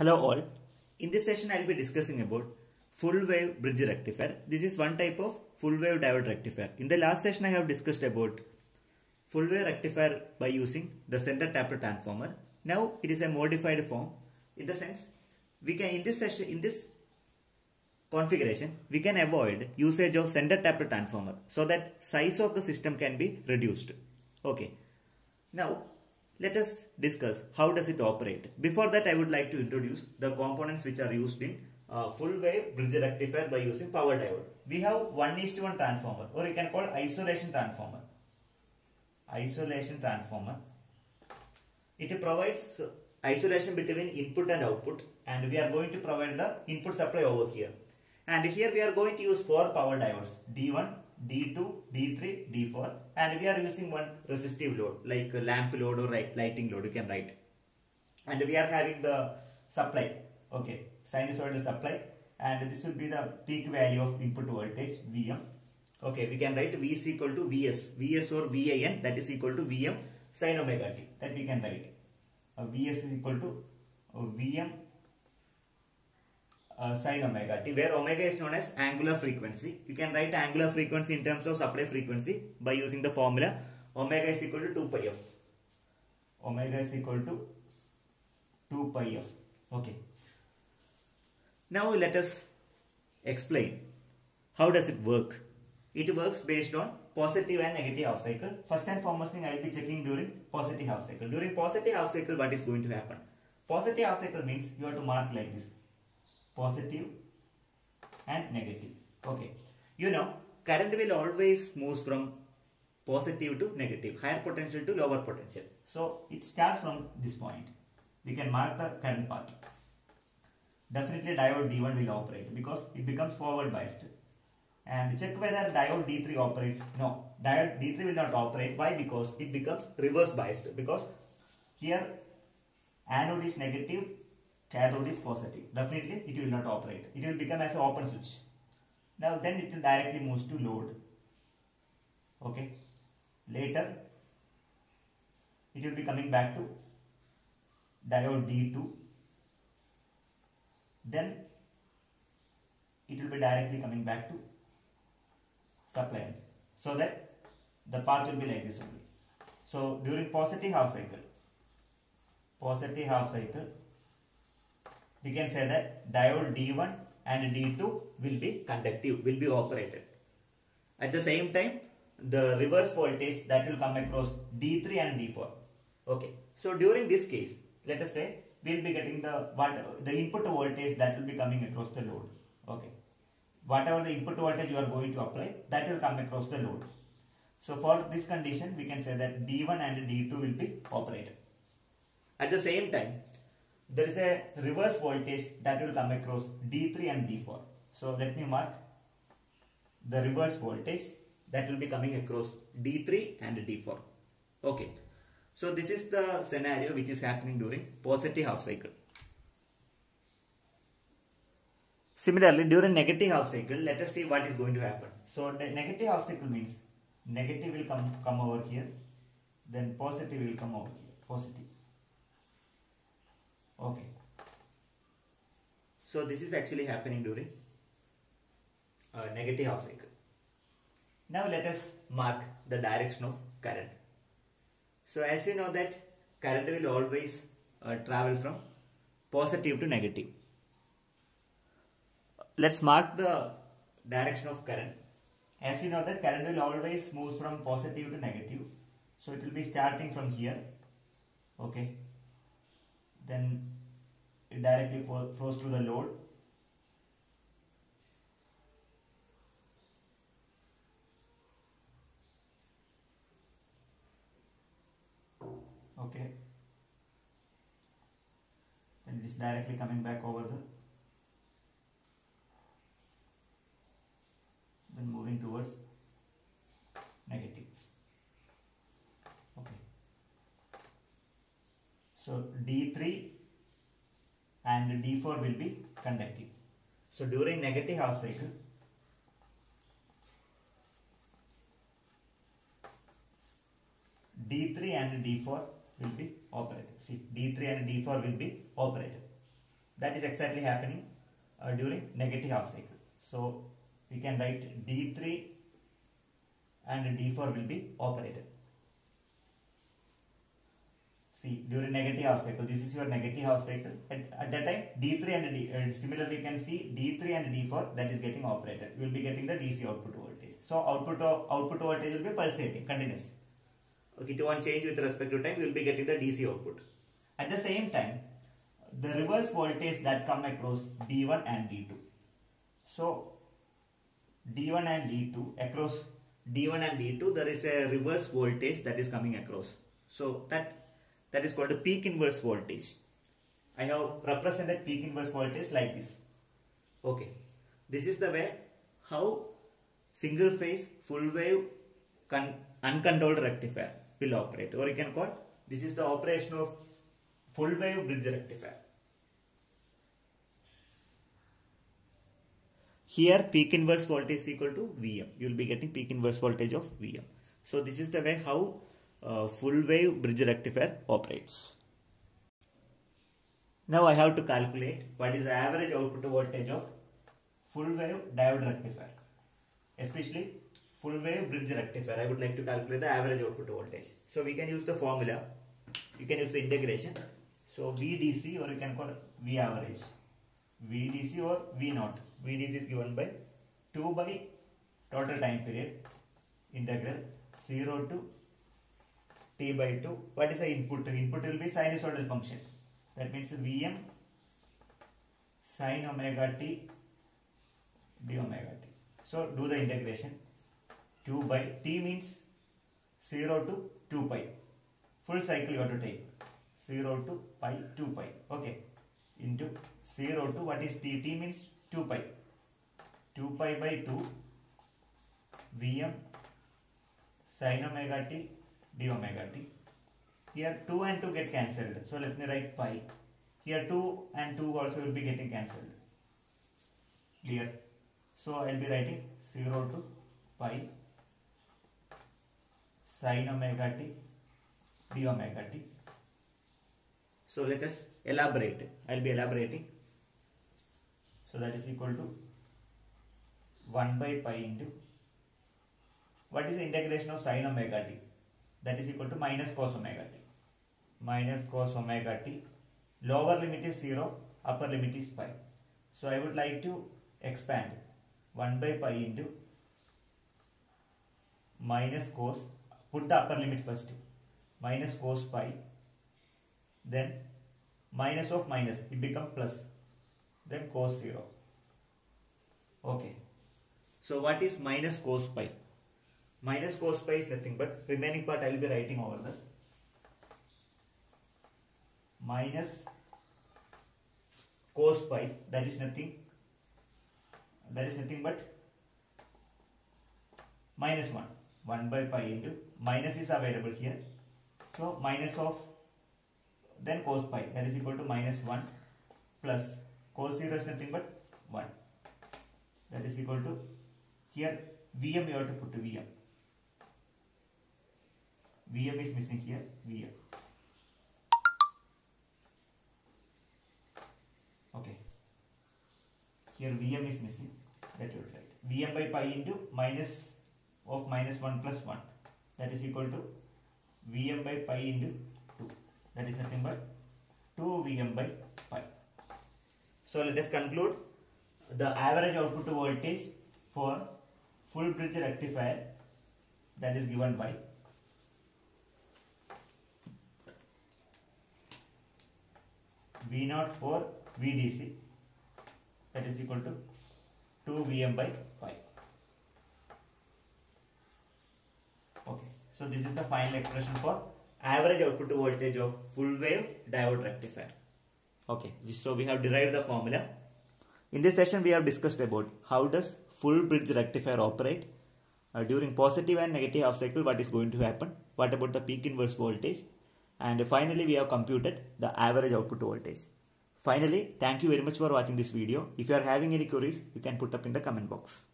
Hello all, in this session I will be discussing about full wave bridge rectifier. This is one type of full wave diode rectifier. In the last session I have discussed about full wave rectifier by using the center tapped transformer. Now it is a modified form, in the sense we can in this configuration we can avoid usage of center tapped transformer so that size of the system can be reduced. Okay, now let us discuss how does it operate. Before that I would like to introduce the components which are used in full wave bridge rectifier by using power diode. We have 1:1 transformer, or you can call isolation transformer. It provides isolation between input and output, and we are going to provide the input supply over here. And here we are going to use 4 power diodes, D1, D2, D3, D4, and we are using one resistive load like a lamp load or lighting load, you can write. And we are having the supply, okay, sinusoidal supply, and this will be the peak value of input voltage, Vm. Okay, we can write V is equal to Vs, Vs or Van, that is equal to Vm sin omega t, that we can write. Vs is equal to Vm sin omega t, where omega is known as angular frequency. You can write angular frequency in terms of supply frequency by using the formula omega is equal to 2 pi f. Omega is equal to 2 pi f. Okay. Now let us explain how does it work. It works based on positive and negative half cycle. First and foremost thing I will be checking during positive half cycle. During positive half cycle, what is going to happen? Positive half cycle means you have to mark like this. Positive and negative. Okay, you know current will always move from positive to negative, higher potential to lower potential. So it starts from this point. We can mark the current path. Definitely diode D1 will operate because it becomes forward biased. And check whether diode D3 operates. No, diode D3 will not operate. Why? Because it becomes reverse biased, because here anode is negative, cathode is positive. Definitely it will not operate. It will become as an open switch. Now then it will directly moves to load. Okay. Later it will be coming back to diode D2. Then it will be directly coming back to supply. So that the path will be like this only. So during positive half cycle, we can say that diode D1 and D2 will be conductive, will be operated. At the same time, the reverse voltage that will come across D3 and D4. Okay. So during this case, let us say we will be getting the input voltage that will be coming across the load. Okay. Whatever the input voltage you are going to apply, that will come across the load. So for this condition, we can say that D1 and D2 will be operated. At the same time, there is a reverse voltage that will come across D3 and D4. So let me mark the reverse voltage that will be coming across D3 and D4. Okay. So this is the scenario which is happening during positive half cycle. Similarly, during negative half cycle, let us see what is going to happen. So the negative half cycle means negative will come over here, then positive will come over here, positive. Okay, so this is actually happening during negative half cycle. Now let us mark the direction of current. So as you know that current will always travel from positive to negative. Let's mark the direction of current. As you know that current will always move from positive to negative. So it will be starting from here. Okay. Then it directly flows through the load. Okay. Then it is directly coming back over the. Then moving towards negative. Okay. So D3 and D4 will be conductive. So during negative half cycle, D3 and D4 will be operated. See, D3 and D4 will be operated. That is exactly happening during negative half cycle. So we can write D3 and D4 will be operated. See, during negative half cycle, this is your negative half cycle. At that time, D3 and similarly you can see D3 and D4, that is getting operated. You will be getting the DC output voltage. So output voltage will be pulsating, continuous. Okay, it won't change with respect to time, you will be getting the DC output. At the same time, the reverse voltage that come across D1 and D2. So, D1 and D2, across D1 and D2, there is a reverse voltage that is coming across. So, that is called a peak inverse voltage. I have represented peak inverse voltage like this. Okay. This is the way how single phase full wave uncontrolled rectifier will operate. Or you can call this is the operation of full wave bridge rectifier. Here peak inverse voltage is equal to Vm. You will be getting peak inverse voltage of Vm. So this is the way how full wave bridge rectifier operates. Now I have to calculate what is the average output voltage of full wave diode rectifier, especially full wave bridge rectifier. I would like to calculate the average output voltage. So we can use the formula, you can use the integration. So VDC, or you can call V average, VDC or V naught. VDC is given by 2 by total time period integral 0 to T by 2. What is the input? Input will be sinusoidal function. That means Vm sin omega t d omega t. So do the integration. 2 by t means 0 to 2 pi. Full cycle you have to take. 0 to pi, 2 pi. Okay. Into 0 to what is t? T means 2 pi. 2 pi by 2 Vm sin omega t d omega t. Here 2 and 2 get cancelled, so let me write pi. Here 2 and 2 also will be getting cancelled. Clear? So I will be writing 0 to pi sin omega t d omega t. So let us elaborate. I will be elaborating. So that is equal to 1 by pi into what is the integration of sin omega t? That is equal to minus cos omega t. Minus cos omega t. Lower limit is 0. Upper limit is pi. So I would like to expand 1 by pi into minus cos. Put the upper limit first. Minus cos pi. Then minus of minus. It becomes plus. Then cos 0. Okay. So what is minus cos pi? Minus cos pi is nothing but remaining part I will be writing over the minus cos pi, that is nothing but minus 1 by pi into minus is available here, so minus of then cos pi, that is equal to minus 1 plus cos 0 is nothing but 1, that is equal to here Vm you have to put to Vm. Vm is missing here, Vm. Okay. Here Vm is missing. That you would write. Vm by pi into minus of minus 1 plus 1. That is equal to Vm by pi into 2. That is nothing but 2 Vm by pi. So let us conclude the average output voltage for full bridge rectifier, that is given by V0 or VDC, that is equal to 2 Vm by pi. Okay, so this is the final expression for average output voltage of full wave diode rectifier. Okay, so we have derived the formula. In this session we have discussed about how does full bridge rectifier operate, during positive and negative half cycle what is going to happen, what about the peak inverse voltage, and finally we have computed the average output voltage. Finally, thank you very much for watching this video. If you are having any queries, you can put up in the comment box.